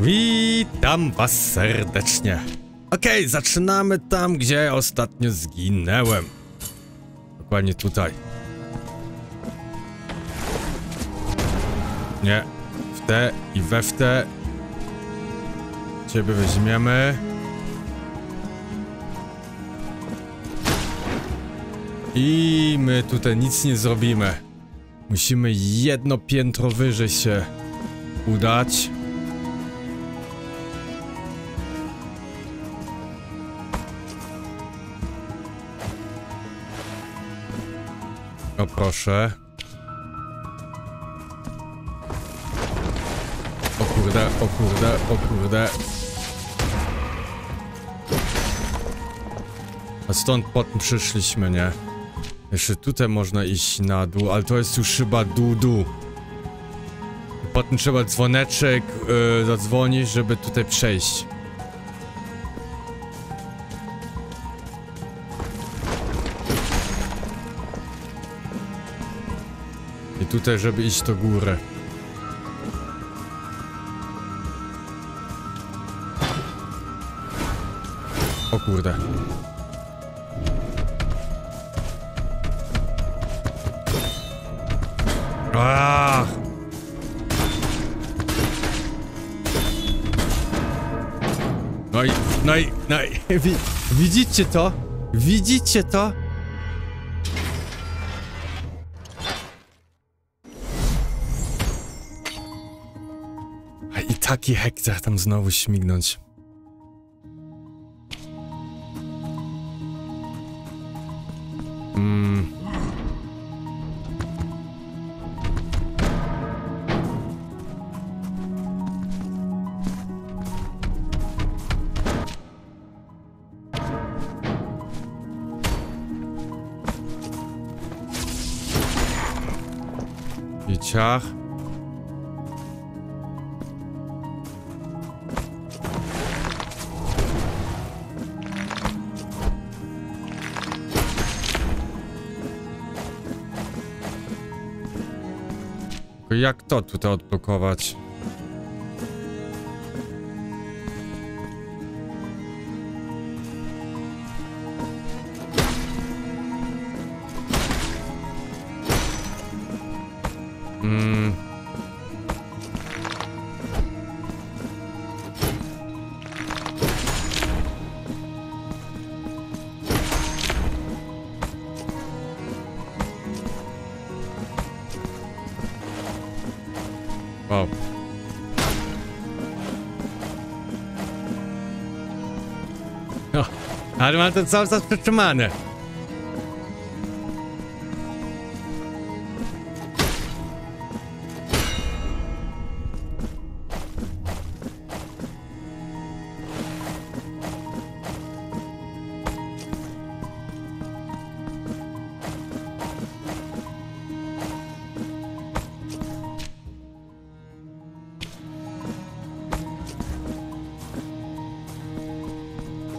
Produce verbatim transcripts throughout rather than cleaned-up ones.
Witam was serdecznie. Okej, okay, zaczynamy tam, gdzie ostatnio zginęłem. Dokładnie tutaj. Nie, w te i we w te. Ciebie weźmiemy. I my tutaj nic nie zrobimy. Musimy jedno piętro wyżej się udać. O proszę. O kurde, o kurde, o kurde. A stąd potem przyszliśmy, nie? Jeszcze tutaj można iść na dół, ale to jest już chyba dół-dół. Potem trzeba dzwoneczek yy, zadzwonić, żeby tutaj przejść. I tutaj, żeby iść do góry. O kurde. Aaaa! No i, no i, no i, wi widzicie to? Widzicie to? A i taki hektar tam znowu śmignąć. Mm. Ciach. Jak to tutaj odblokować? Wow. No, ale mam ten cały czas przytrzymany.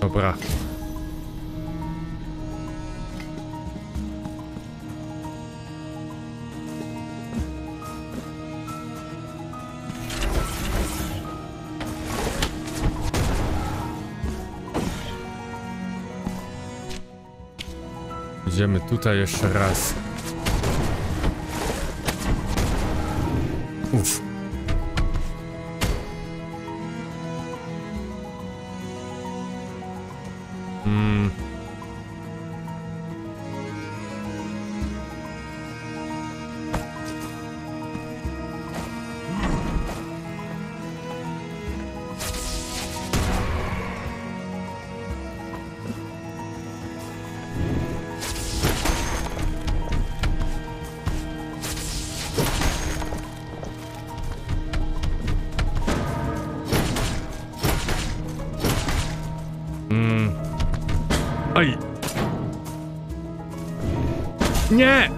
Dobra. Idziemy tutaj jeszcze raz. Uff. Hmm. Hmm. Oj! Nie!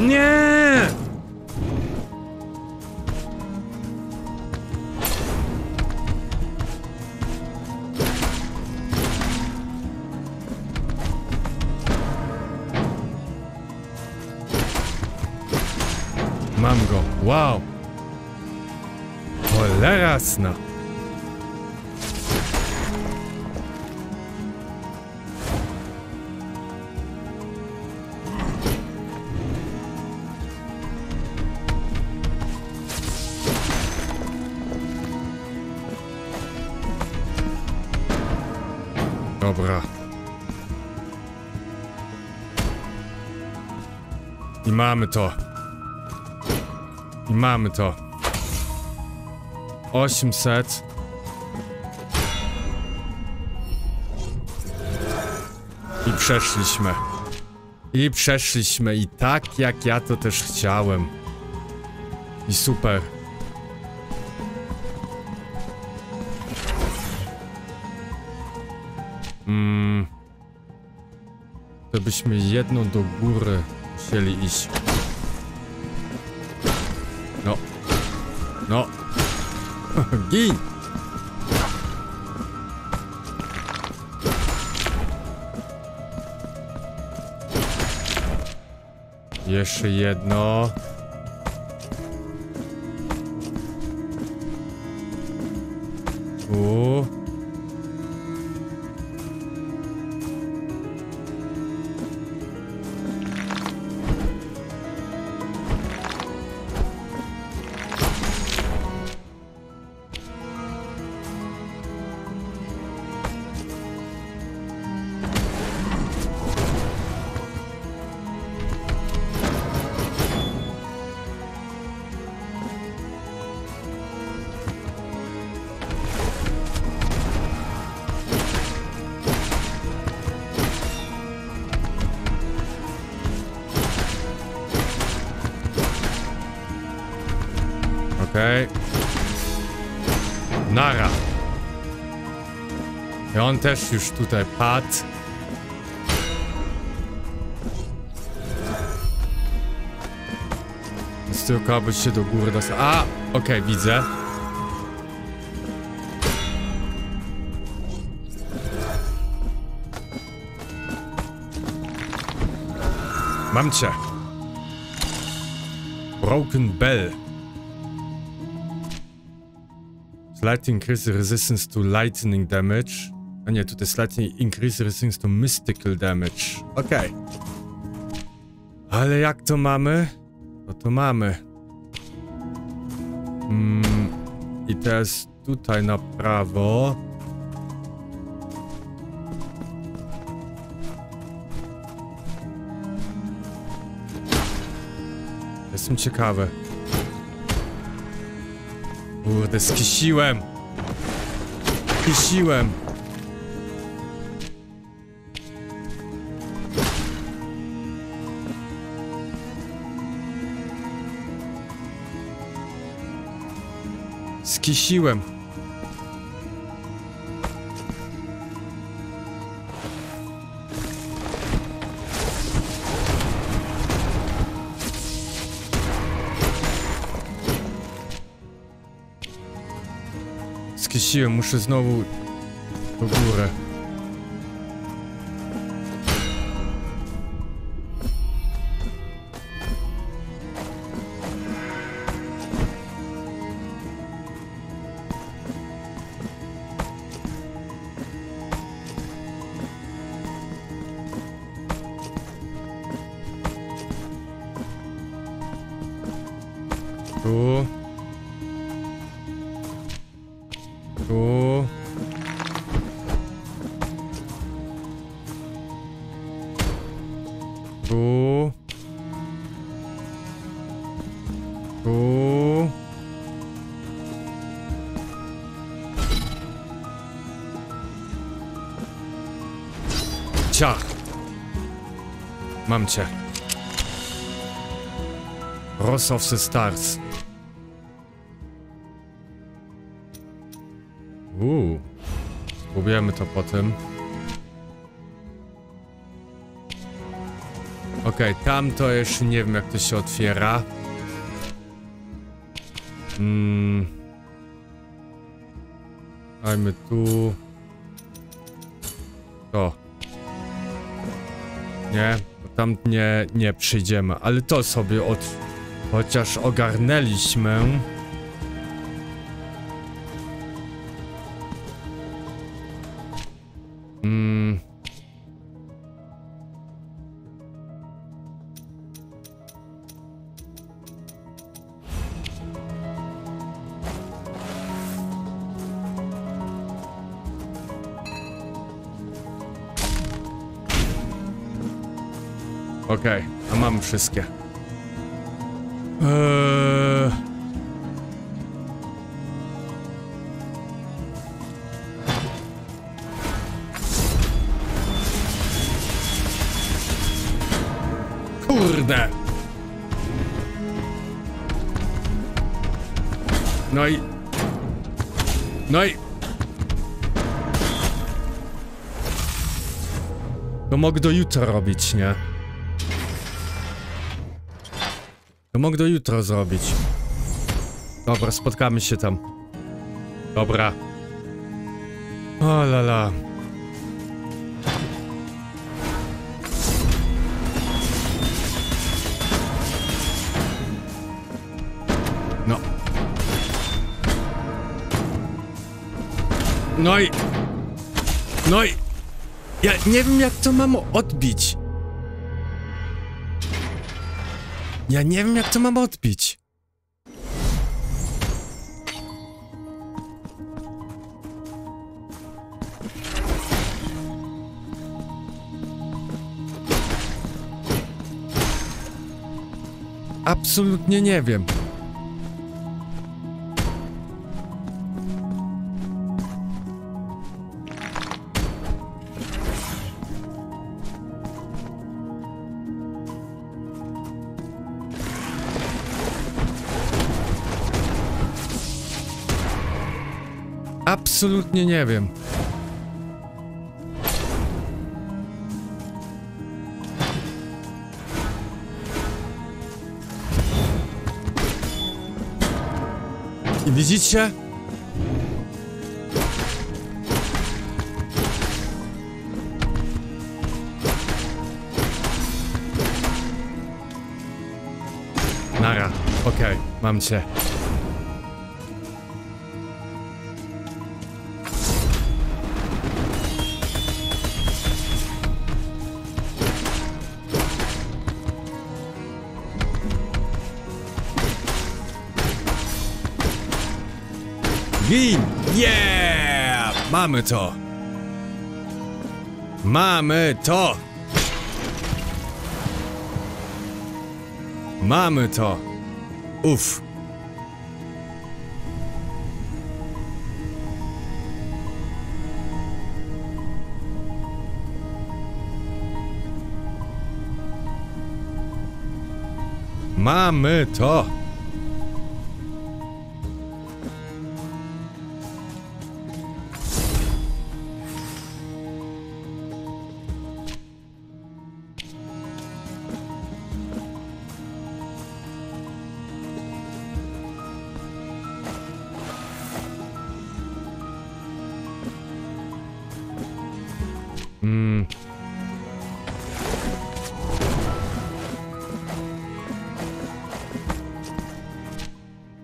Nie! Mam go. Wow. Cholera jasna. Dobra. I mamy to. I mamy to. osiemset. I przeszliśmy. I przeszliśmy. I tak jak ja to też chciałem. I super. Mm. To byśmy jedną do góry musieli iść. No. No. Gij! Jeszcze jedno. Tu. Okej. Okay. Nara. I on też już tutaj padł. Więc tylko aby się do góry dostał. A! Okej, okay, widzę. Mam cię. Broken Bell. Slightly increase resistance to lightning damage. A nie, tutaj slightly increase resistance to mystical damage. Okej. Okay. Ale jak to mamy? To to mamy. Mm, i teraz tutaj na prawo. Jestem ciekawy. Kurde, skisiłem! Skisiłem! Skisiłem! Siłę, muszę znowu do góry. Tu. Tu. Tu. Tu. Ciach. Mam cię. Ross of the Stars. Uuu, spróbujemy to potem. Okej, okay, tamto jeszcze nie wiem jak to się otwiera. Mm. Dajmy tu. To. Nie, tam nie, nie przyjdziemy, ale to sobie od... Chociaż ogarnęliśmy. Mm. Okej, okay, a mam wszystkie. Eee... Kurde! No i... No i... To mogę do jutra robić, nie? Mogę do jutra zrobić. Dobra, spotkamy się tam. Dobra. O lala. No. No i... No i... Ja nie wiem, jak to mam odbić. Ja nie wiem, jak to mam odbić. Absolutnie nie wiem. Absolutnie nie wiem. I widzicie? Nara, okej, okay, mam cię. Gin! Yeah! Mamy to! Mamy to! Mamy to! Uff! Mamy to!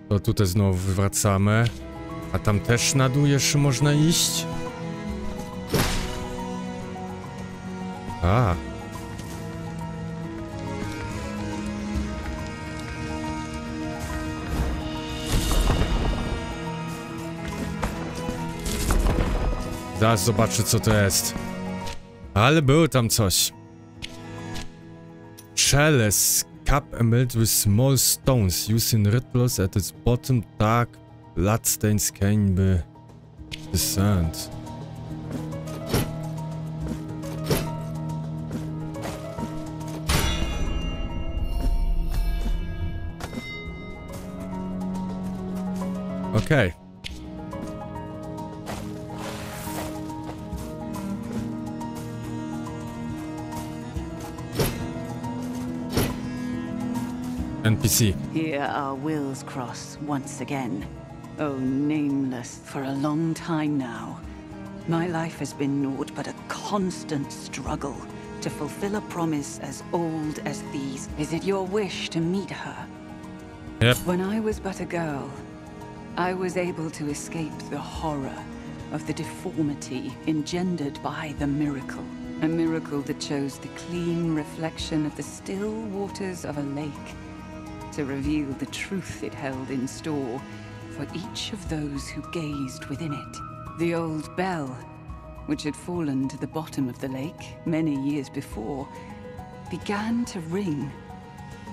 To tutaj znowu wracamy. A tam też na dół jeszcze można iść? A. Zaraz zobaczę, co to jest. Ale było tam coś. Shells cup embedded with small stones used in rituals at its bottom, dark bloodstains can be discerned. Okej. Okay. N P C. Here our wills cross once again. Oh, nameless, for a long time now. My life has been naught but a constant struggle to fulfill a promise as old as these. Is it your wish to meet her? Yep. When I was but a girl, I was able to escape the horror of the deformity engendered by the miracle. A miracle that chose the clean reflection of the still waters of a lake to reveal the truth it held in store for each of those who gazed within it. The old bell, which had fallen to the bottom of the lake many years before, began to ring,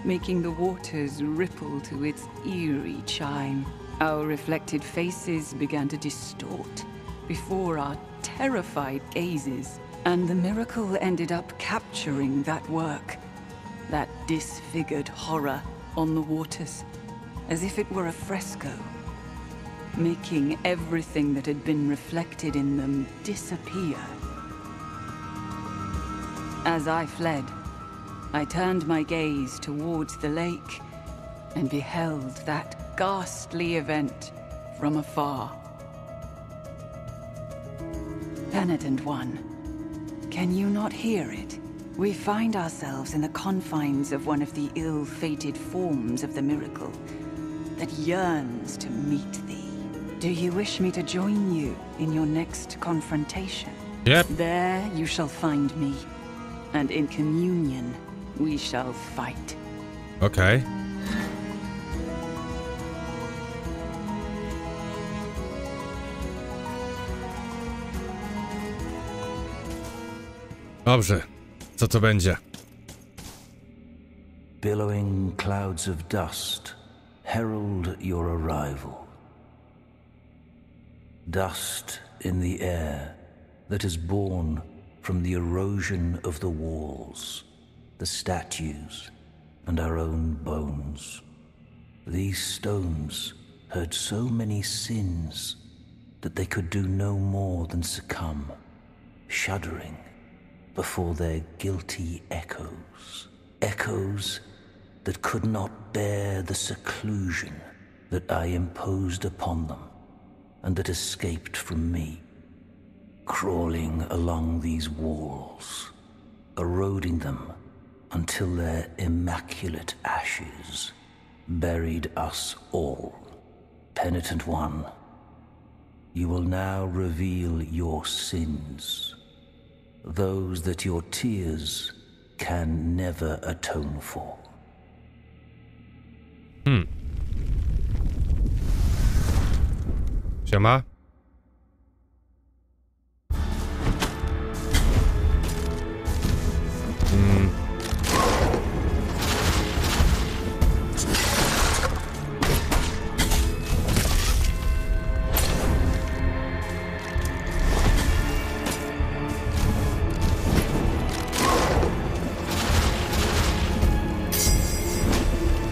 making the waters ripple to its eerie chime. Our reflected faces began to distort before our terrified gazes, and the miracle ended up capturing that work, that disfigured horror on the waters, as if it were a fresco, making everything that had been reflected in them disappear. As I fled, I turned my gaze towards the lake and beheld that ghastly event from afar. Penitent One, can you not hear it? We find ourselves in the confines of one of the ill-fated forms of the miracle that yearns to meet thee. Do you wish me to join you in your next confrontation? Yep. There you shall find me, and in communion we shall fight. Okay. Dobrze. Co to będzie? Billowing clouds of dust herald your arrival. Dust in the air that is born from the erosion of the walls, the statues, and our own bones. These stones heard so many sins that they could do no more than succumb, shuddering before their guilty echoes. Echoes that could not bear the seclusion that I imposed upon them and that escaped from me, crawling along these walls, eroding them until their immaculate ashes buried us all. Penitent One, you will now reveal your sins, those that your tears can never atone for. Hmm. Siema. Hmm.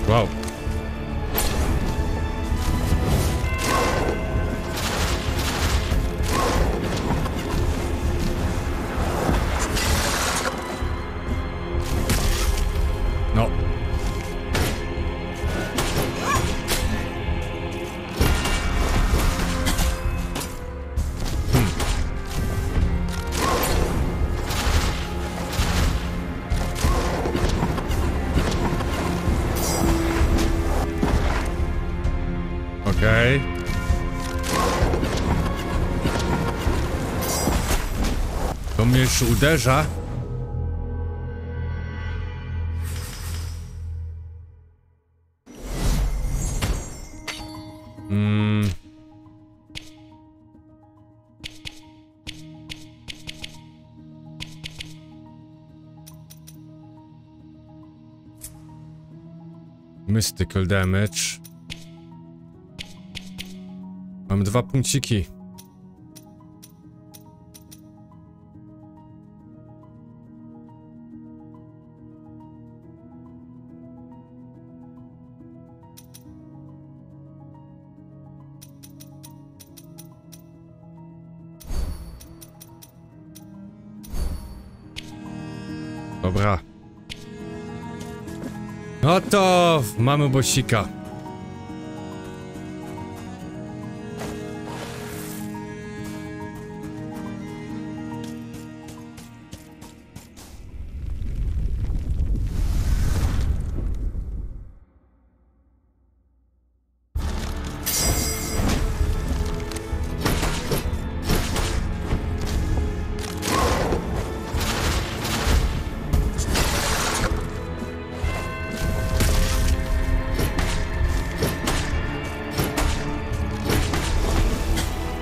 Wow. To mnie już uderza. Mm. Mystical damage. Mam dwa punkciki. Dobra. No to mamy bosika.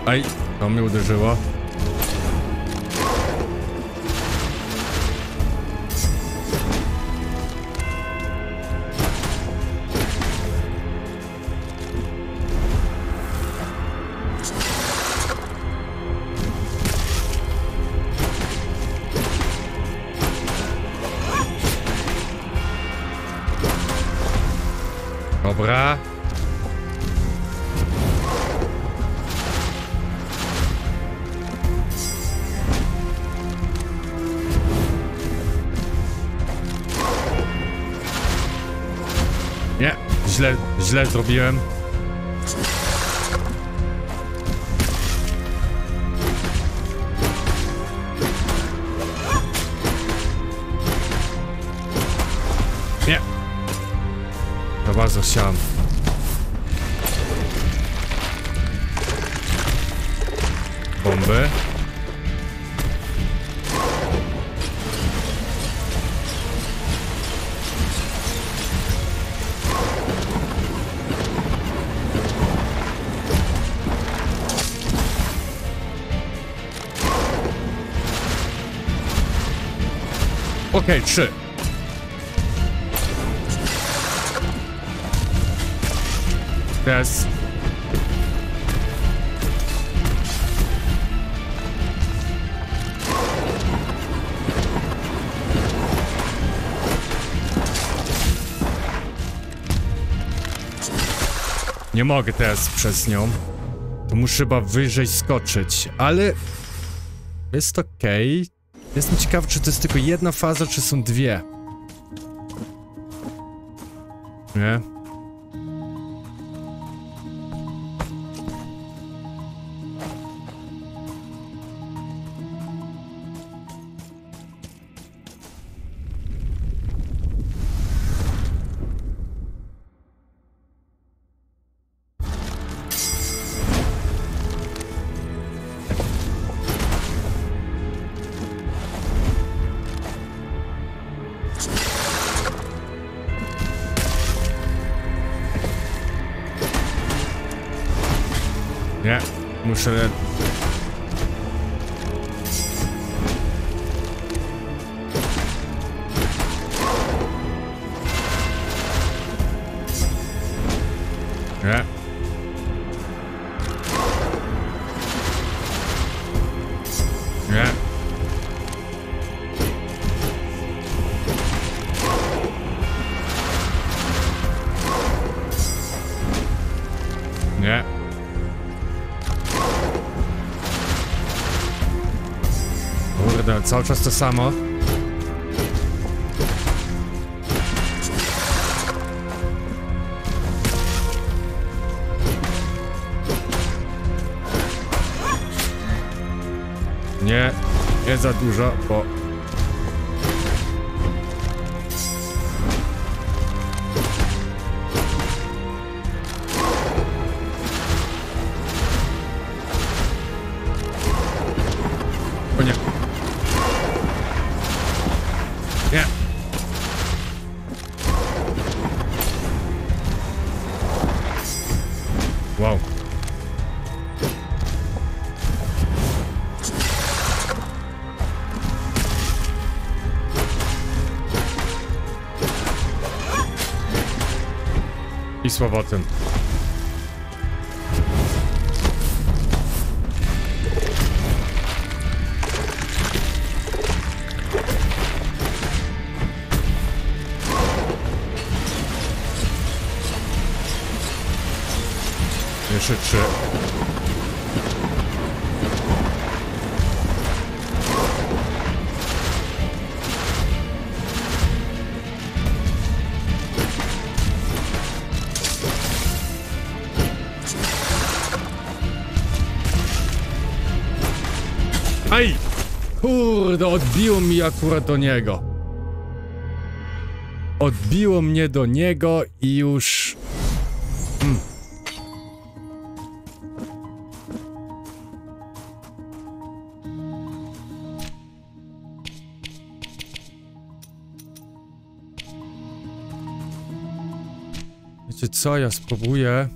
Aj, to mnie uderzyło. Dobra. Nie, źle, źle zrobiłem. Nie. To bardzo chciałem. Bomby. Okej, okay, trzy. Teraz... Nie mogę teraz przez nią. To muszę chyba wyżej skoczyć, ale... Jest okej. Okay. Jestem ciekaw, czy to jest tylko jedna faza, czy są dwie. Nie? Nie, muszę... Nie. Nie. Nie. Kurde, cały czas to samo. Nie, nie za dużo, bo... O nie. Nie. Wow. I z powrotem. Jeszcze trzy. Aj! Kurde, odbiło mi akurat do niego. Odbiło mnie do niego i już... Mm. Wiecie co, ja spróbuję...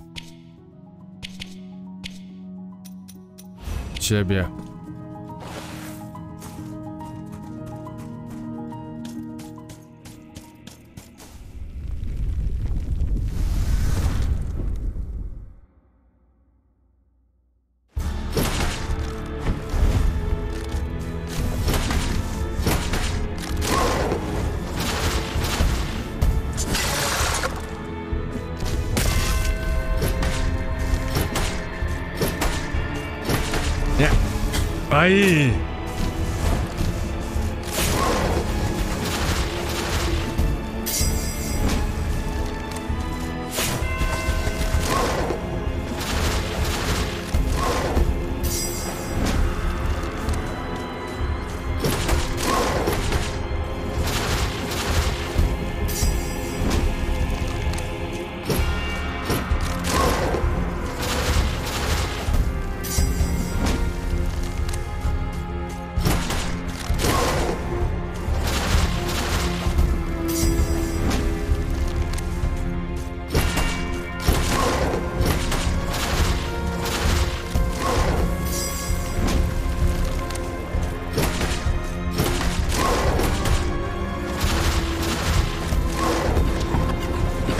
ciebie.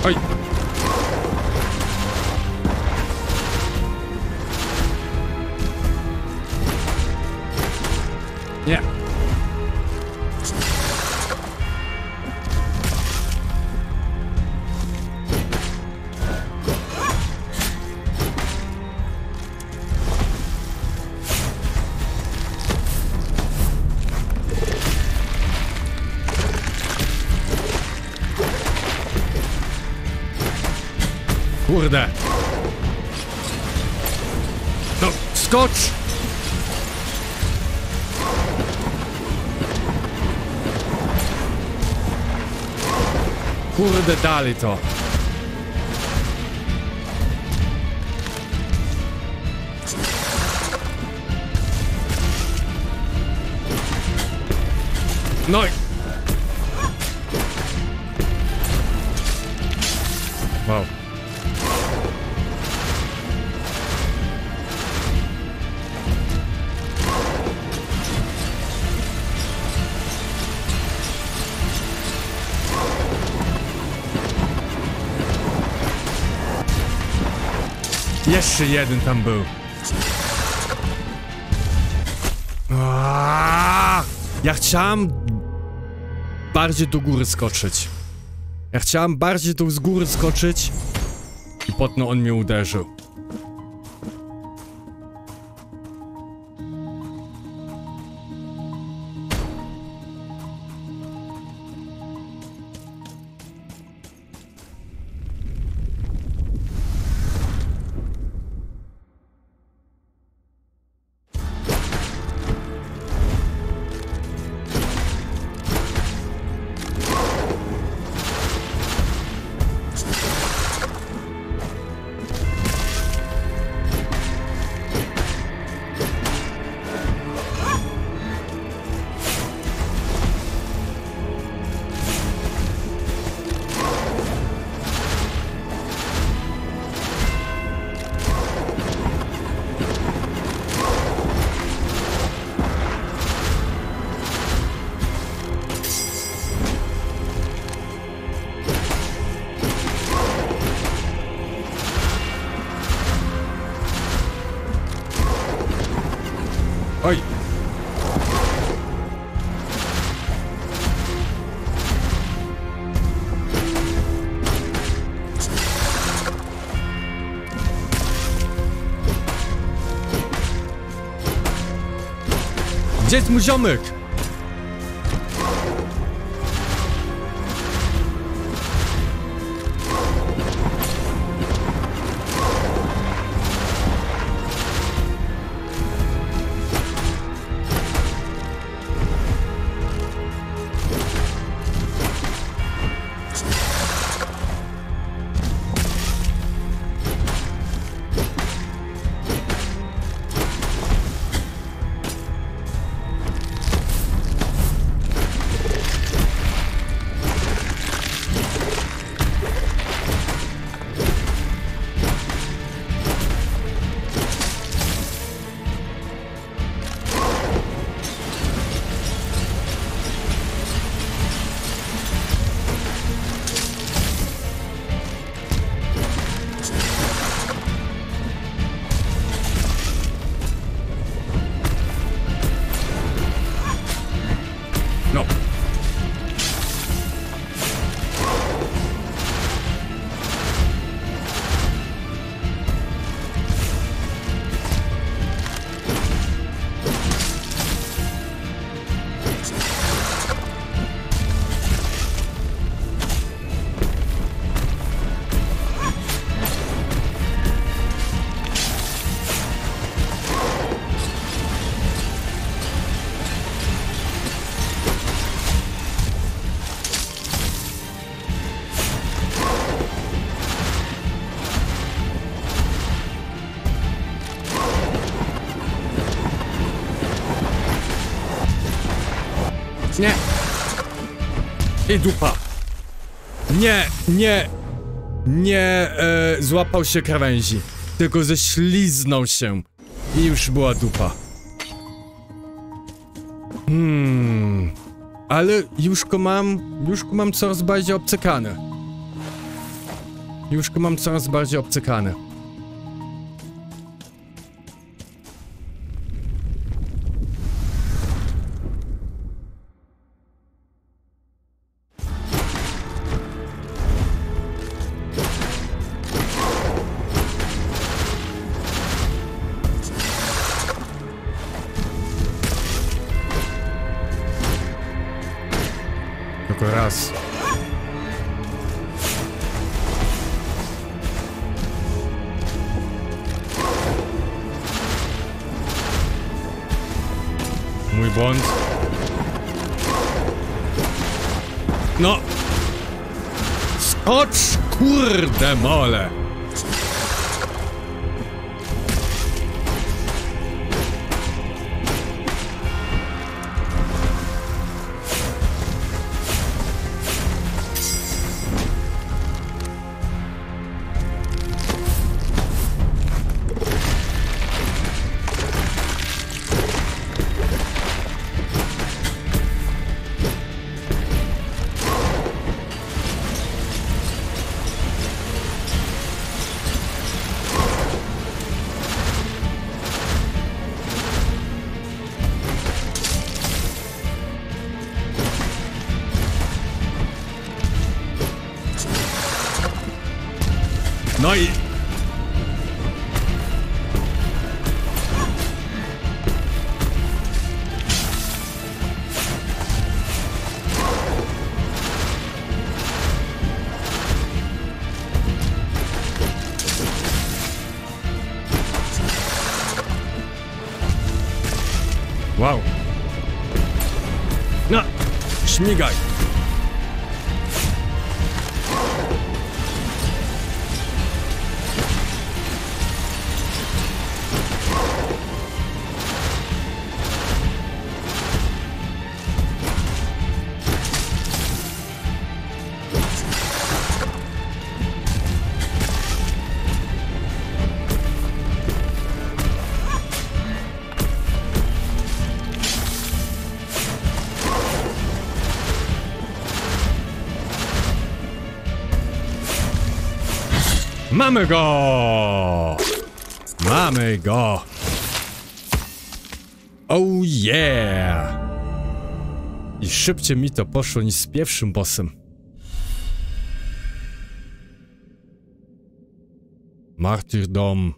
Aj! Kurde. No, skocz! Kurde, dali to. No i... Wow. Jeszcze jeden tam był. Aaaa! Ja chciałem bardziej do góry skoczyć. Ja chciałem bardziej do z góry skoczyć i potem on mnie uderzył. Gdzie jest mój ziomek? Nie! I dupa! Nie, nie! Nie e, złapał się krawędzi, tylko ześliznął się. I już była dupa. Hmm... Ale już go mam... Już go mam coraz bardziej obcykane. Już go mam coraz bardziej obcykane. Raz. Mój błąd. No. Skocz, kurde mole. No i... Wow. No, śmigaj. Mamy go! Mamy go! Oh yeah! I szybciej mi to poszło niż z pierwszym bossem. Martyrdom.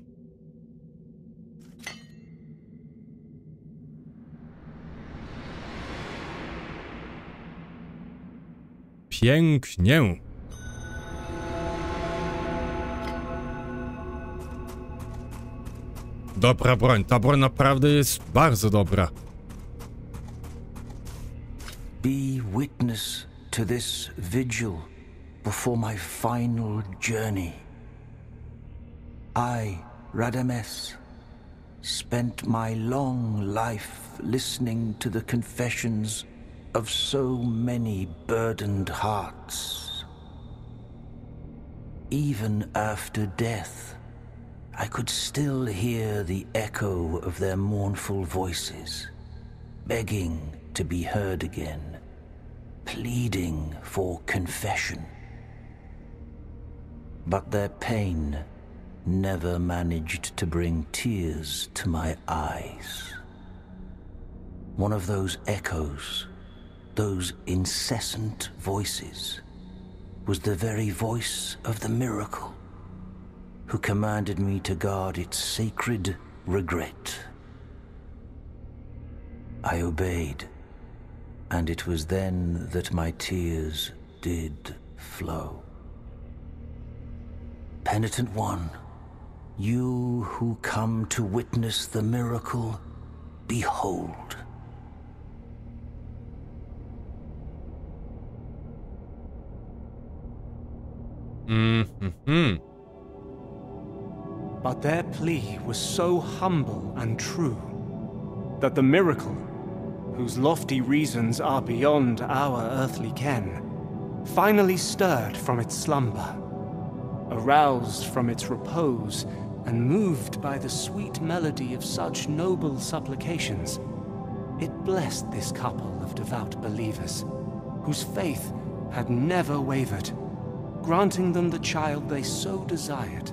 Pięknie. Dobra broń, ta broń naprawdę jest bardzo dobra. Be witness to this vigil before my final journey. I, Radames, spent my long life listening to the confessions of so many burdened hearts. Even after death, I could still hear the echo of their mournful voices, begging to be heard again, pleading for confession. But their pain never managed to bring tears to my eyes. One of those echoes, those incessant voices, was the very voice of the miracle, who commanded me to guard its sacred regret. I obeyed, and it was then that my tears did flow. Penitent One, you who come to witness the miracle, behold. Mm-hmm. But their plea was so humble and true that the miracle, whose lofty reasons are beyond our earthly ken, finally stirred from its slumber, aroused from its repose, and moved by the sweet melody of such noble supplications, it blessed this couple of devout believers, whose faith had never wavered, granting them the child they so desired.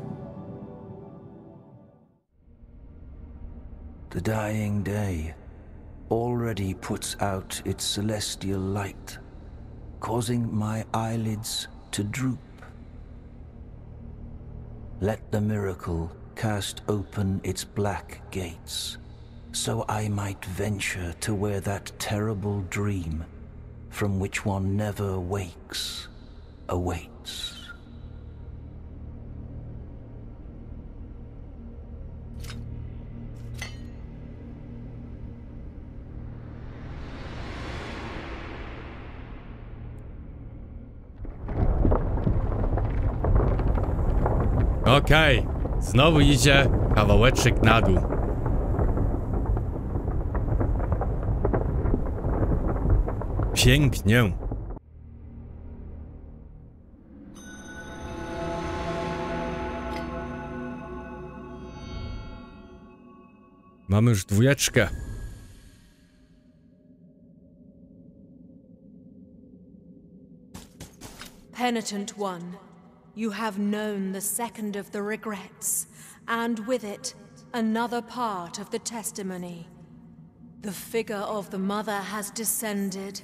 The dying day already puts out its celestial light, causing my eyelids to droop. Let the miracle cast open its black gates, so I might venture to where that terrible dream, from which one never wakes, awaits. Okej, okay. Znowu idzie kawałeczek na dół. Pięknie. Mamy już dwójeczkę. Penitent One. You have known the second of the regrets, and with it, another part of the testimony. The figure of the mother has descended,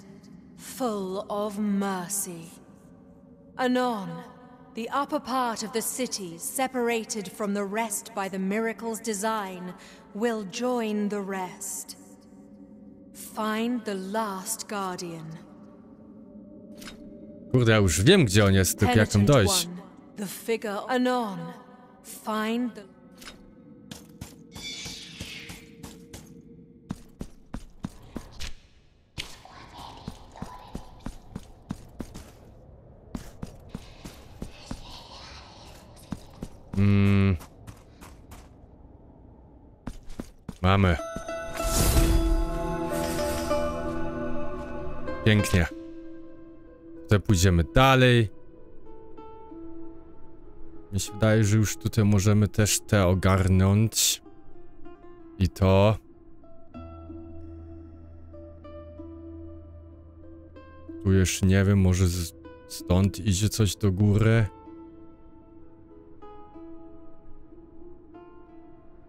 full of mercy. Anon, the upper part of the city, separated from the rest by the miracle's design, will join the rest. Find the last guardian. Kurde, ja już wiem, gdzie on jest, tylko jak tam dojść. The figure anon. Find the... Mm. Mamy. Pięknie. Tutaj pójdziemy dalej. Mi się wydaje, że już tutaj możemy też te ogarnąć. I to. Tu jeszcze nie wiem, może stąd idzie coś do góry.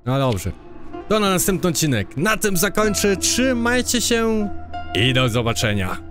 No dobrze. To na następny odcinek. Na tym zakończę. Trzymajcie się i do zobaczenia.